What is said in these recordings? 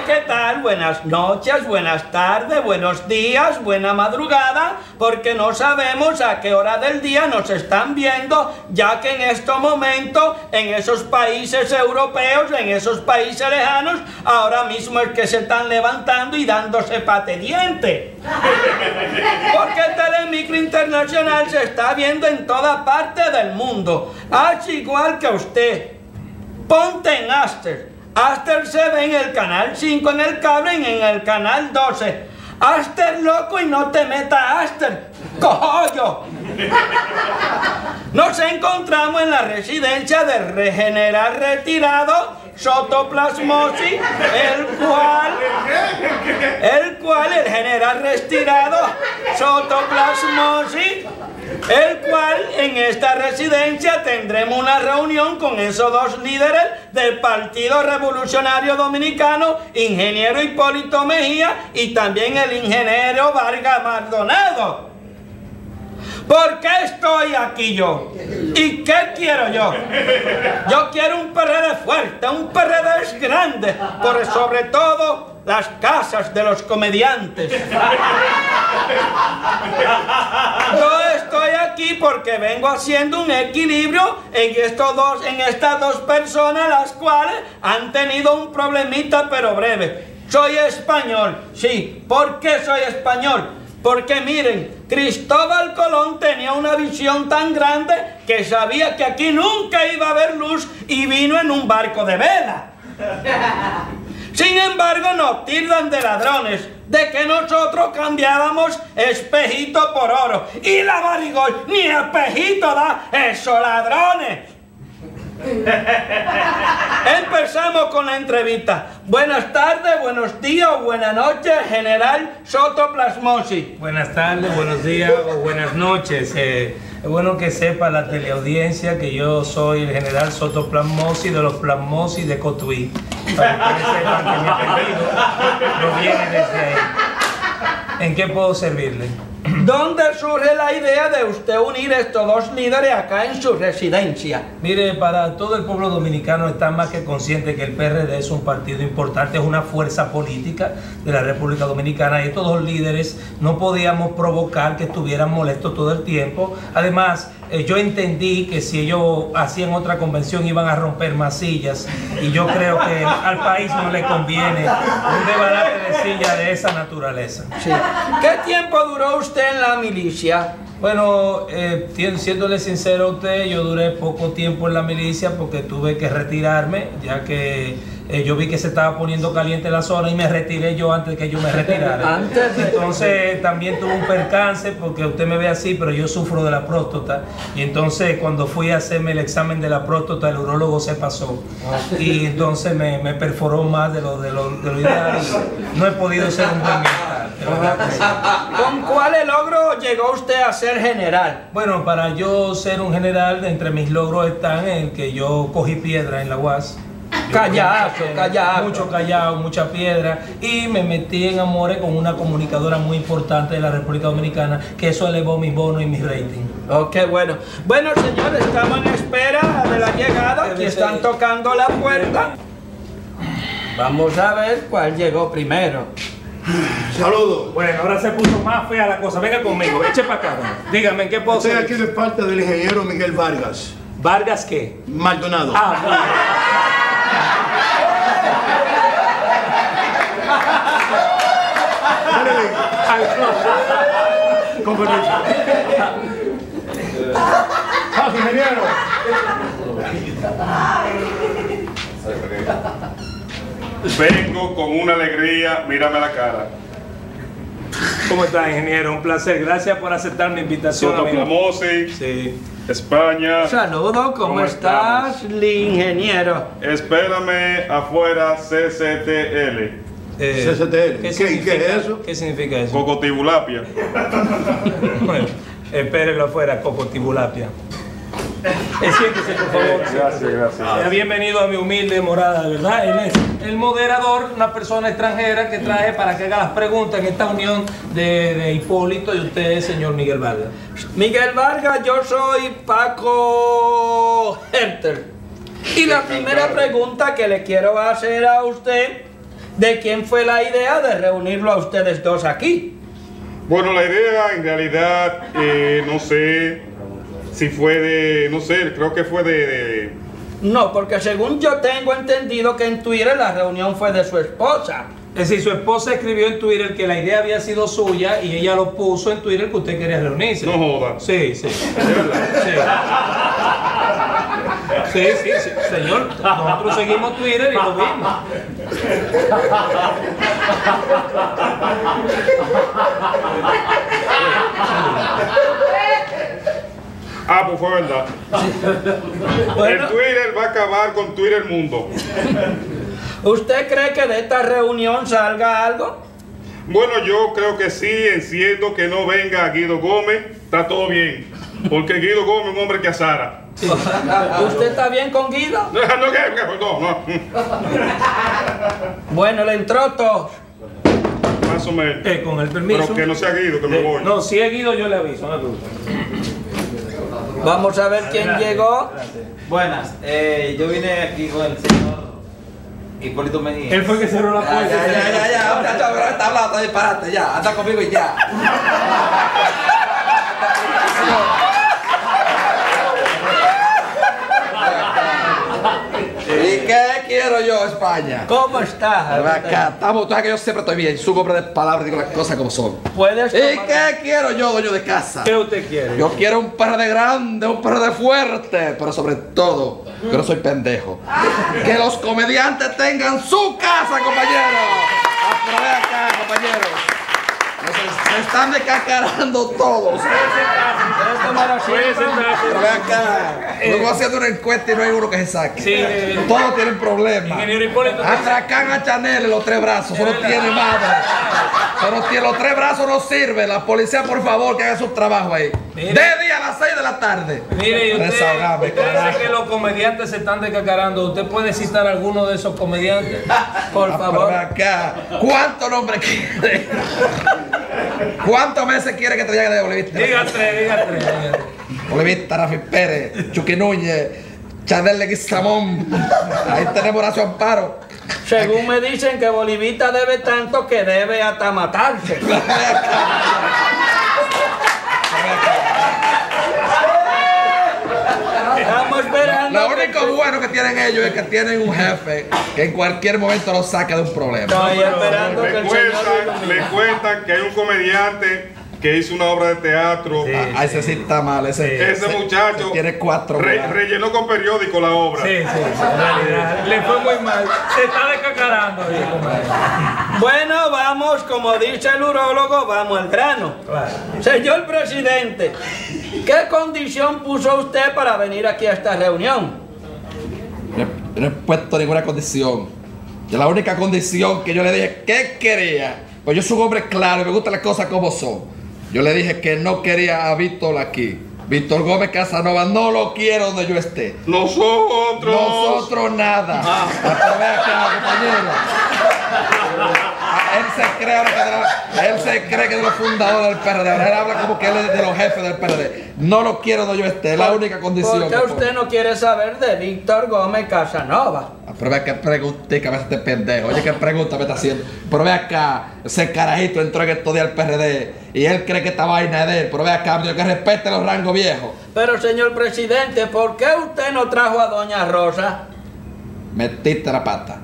Bueno, ¿qué tal? Buenas noches, buenas tardes, buenos días, buena madrugada, porque no sabemos a qué hora del día nos están viendo, ya que en este momento, en esos países europeos, en esos países lejanos, ahora mismo es que se están levantando y dándose patediente. Porque Telemicro Internacional se está viendo en toda parte del mundo. Haz igual que usted. Ponte en Aster. Aster se ve en el canal 5 en el cable y en el canal 12. Aster, loco, y no te meta Aster, cojollo. Nos encontramos en la residencia del general retirado Sotoplasmosis, el general retirado Sotoplasmosis, en esta residencia tendremos una reunión con esos dos líderes del Partido Revolucionario Dominicano, ingeniero Hipólito Mejía y también el ingeniero Vargas Maldonado. ¿Por qué estoy aquí yo? ¿Y qué quiero yo? Yo quiero un PRD fuerte, un PRD grande, por sobre todo las casas de los comediantes. Yo estoy aquí porque vengo haciendo un equilibrio en estas dos personas, las cuales han tenido un problemita pero breve. Soy español, sí. ¿Por qué soy español? Porque miren, Cristóbal Colón tenía una visión tan grande que sabía que aquí nunca iba a haber luz y vino en un barco de vela. Sin embargo, nos tildan de ladrones, de que nosotros cambiábamos espejito por oro. Y la barrigol ni espejito da, esos ladrones. Empezamos con la entrevista. Buenas tardes, buenos días, buenas noches, general Sotoplasmosis. Buenas tardes, buenos días o buenas noches. Es bueno que sepa la teleaudiencia que yo soy el general Sotoplasmosis de los Plasmosis de Cotuí. Para que sepan que mi apellido proviene desde ahí. ¿En qué puedo servirle? ¿Dónde surge la idea de usted unir estos dos líderes acá en su residencia? Mire, para todo el pueblo dominicano está más que consciente que el PRD es un partido importante, es una fuerza política de la República Dominicana, y estos dos líderes no podíamos provocar que estuvieran molestos todo el tiempo. Además, yo entendí que si ellos hacían otra convención iban a romper más sillas, y yo creo que al país no le conviene un desbarate de sillas de esa naturaleza. Sí. ¿Qué tiempo duró usted en la milicia? Bueno, siéndole sincero a usted, yo duré poco tiempo en la milicia porque tuve que retirarme, ya que yo vi que se estaba poniendo caliente la zona y me retiré yo antes que yo me retirara. Entonces también tuve un percance, porque usted me ve así, pero yo sufro de la próstata. Y entonces cuando fui a hacerme el examen de la próstata, el urólogo se pasó. Y entonces me perforó más de lo ideal. No he podido ser un buen militar. ¿Con cuáles logros llegó usted a ser general? Bueno, para yo ser un general, entre mis logros están en que yo cogí piedra en la UAS. Callado, mucho callado, mucha piedra, y me metí en amores con una comunicadora muy importante de la República Dominicana, que eso elevó mis bonos y mis ratings. Ok, bueno. Bueno, señores, estamos en espera de la llegada. Aquí están tocando la puerta. Vamos a ver cuál llegó primero. Saludos. Bueno, ahora se puso más fea la cosa. Venga conmigo, eche para acá. Dígame, ¿en qué puedo hacer? Estoy aquí de parte del ingeniero Miguel Vargas. ¿Vargas qué? Maldonado. Ah, bueno. Con permiso. ¡Ah, ingeniero! Vengo con una alegría, mírame la cara. ¿Cómo estás, ingeniero? Un placer, gracias por aceptar mi invitación. Sotoplasmosis, sí. España. Saludos, ¿cómo estás, ingeniero? Espérame afuera, CCTL. ¿Qué significa eso? ¿Qué significa eso? Cocotibulapia. Bueno, espérenlo afuera, cocotibulapia. Siéntese, por favor. Gracias. Bienvenido a mi humilde morada, ¿verdad? Él es el moderador, una persona extranjera que traje para que haga las preguntas en esta unión de Hipólito y usted, señor Miguel Vargas. Miguel Vargas, yo soy Paco Herter. Y la primera pregunta que le quiero hacer a usted de quién fue la idea de reunirlo a ustedes dos aquí. Bueno, la idea en realidad, no sé si fue de, no sé, creo que fue de... No, porque según yo tengo entendido que en Twitter la reunión fue de su esposa. Es decir, su esposa escribió en Twitter que la idea había sido suya y ella lo puso en Twitter que usted quería reunirse. No joda. Sí, sí. Es verdad. Sí. Sí, señor. Nosotros seguimos Twitter y lo vimos. Ah, pues fue verdad. Bueno, el Twitter va a acabar con Twitter mundo. ¿Usted cree que de esta reunión salga algo? Bueno, yo creo que sí, enciendo que no venga Guido Gómez, está todo bien. Porque Guido Gómez es un hombre que azara. ¿Usted está bien con Guido? No. Bueno, le entró todo. Más o menos. Con el permiso. Pero que no sea Guido, que me voy. No, si es Guido yo le aviso. Vamos a ver quién llegó. Buenas, yo vine aquí con el señor Hipólito Medina. Él fue que cerró la puerta. Ya, ahora está hablando, está disparate, ya, anda conmigo y ya. ¿Y qué quiero yo, España? ¿Cómo estás? Estamos, tú sabes que yo siempre estoy bien, su compra de palabras, digo las cosas como son. ¿Puedes tomar? ¿Y qué quiero yo, dueño de casa? ¿Qué usted quiere? Yo quiero un perro de grande, un perro de fuerte, pero sobre todo, yo no soy pendejo. Que los comediantes tengan su casa, compañeros. Aprobé acá, compañeros. Se están descacarando todos. Pero vean acá, luego haciendo una encuesta y no hay uno que se saque. Sí, todos tienen problemas. Atracan a Chanel en los tres brazos, solo tiene madre. Solo tiene los tres brazos, no sirve. La policía, por favor, que haga su trabajo ahí. Mire, de día a las 6 de la tarde. Mire, usted dice que los comediantes se están descacarando. ¿Usted puede citar a alguno de esos comediantes? Por favor. Acá. ¿Cuántos nombres quiere? ¿Cuántos meses quiere que te llegue de Bolivista? Dígate. Bolivista, Rafi Pérez, Chuquinuñez, Chadele Guizamón. Ahí tenemos Horacio Amparo. Según me dicen que Bolivista debe tanto que debe hasta matarse. Lo único bueno que tienen ellos es que tienen un jefe que en cualquier momento los saca de un problema. Le cuentan que hay un comediante que hizo una obra de teatro. Ese sí está mal. Ese muchacho tiene 4 rellenó con periódico la obra. Sí, en realidad. Le fue muy mal. Se está descacarando. Bueno, vamos, como dice el urólogo, vamos al grano. Claro. Señor presidente, ¿qué condición puso usted para venir aquí a esta reunión? No he puesto ninguna condición. La única condición que yo le dije que quería, pues yo soy un hombre claro y me gustan las cosas como son. Yo le dije que no quería a Víctor aquí. Víctor Gómez Casanova no lo quiero donde yo esté. Nosotros nada. Él se cree que es de los fundadores del PRD. Él habla como que él es de los jefes del PRD. No lo quiero donde yo esté. Es la única condición. ¿Por qué usted no quiere saber de Víctor Gómez Casanova? Pero vea que pregunté, que a veces te pendejo. Oye, qué pregunta me está haciendo. Pero vea acá, ese carajito entró en estos días al PRD y él cree que esta vaina es de él. Pero vea acá, que respete los rangos viejos. Pero señor presidente, ¿por qué usted no trajo a doña Rosa? Metiste la pata.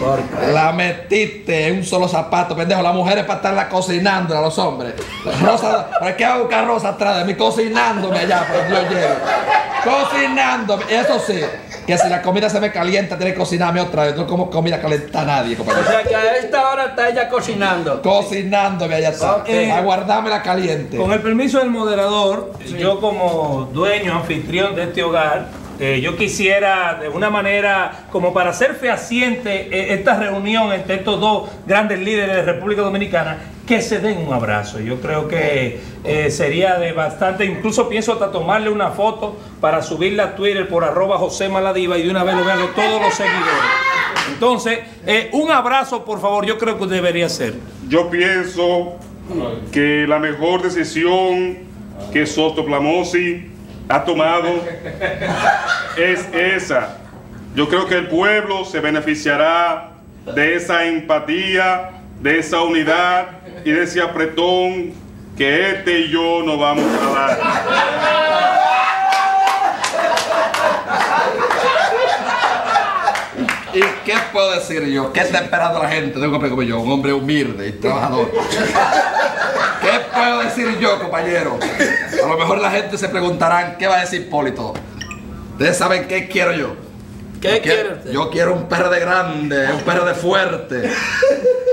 ¿Por qué? La metiste en un solo zapato, pendejo. Las mujeres para estarla cocinando a los hombres. Rosa, ¿por qué va a buscar Rosa atrás de mí? Cocinándome allá, por Dios llevo. Cocinándome. Eso sí, que si la comida se me calienta, tiene que cocinarme otra vez. No como comida calienta a nadie, compañero. O sea que a esta hora está ella cocinando. Cocinándome allá atrás. Okay. Aguardármela caliente. Con el permiso del moderador, sí. Yo como dueño, anfitrión de este hogar, yo quisiera, de una manera, como para ser fehaciente esta reunión entre estos dos grandes líderes de la República Dominicana, que se den un abrazo. Yo creo que sería de bastante, incluso pienso hasta tomarle una foto para subirla a Twitter por @José Maladiva y de una vez lo vean todos los seguidores. Entonces, un abrazo, por favor, yo creo que debería ser. Yo pienso que la mejor decisión que Sotoplasmosis ha tomado es esa. Yo creo que el pueblo se beneficiará de esa empatía, de esa unidad y de ese apretón que este y yo nos vamos a dar. ¿Y qué puedo decir yo? ¿Qué está esperando la gente de un hombre como yo? Un hombre humilde y trabajador. ¿Qué puedo decir yo, compañero? A lo mejor la gente se preguntará, ¿qué va a decir Hipólito? Ustedes saben qué quiero yo. ¿Qué quiere usted? Yo quiero un perro de grande, un perro de fuerte.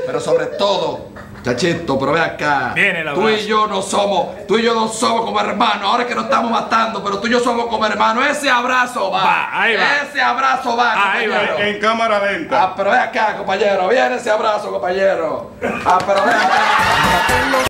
Pero sobre todo, chachito, pero ve acá. Tú y yo no somos como hermanos. Ahora es que nos estamos matando, pero tú y yo somos como hermanos. Ese abrazo va. Ese abrazo va, ahí compañero. Va. En cámara lenta. Ah, pero ve acá, compañero. Viene ese abrazo, compañero. Ah, pero ve acá.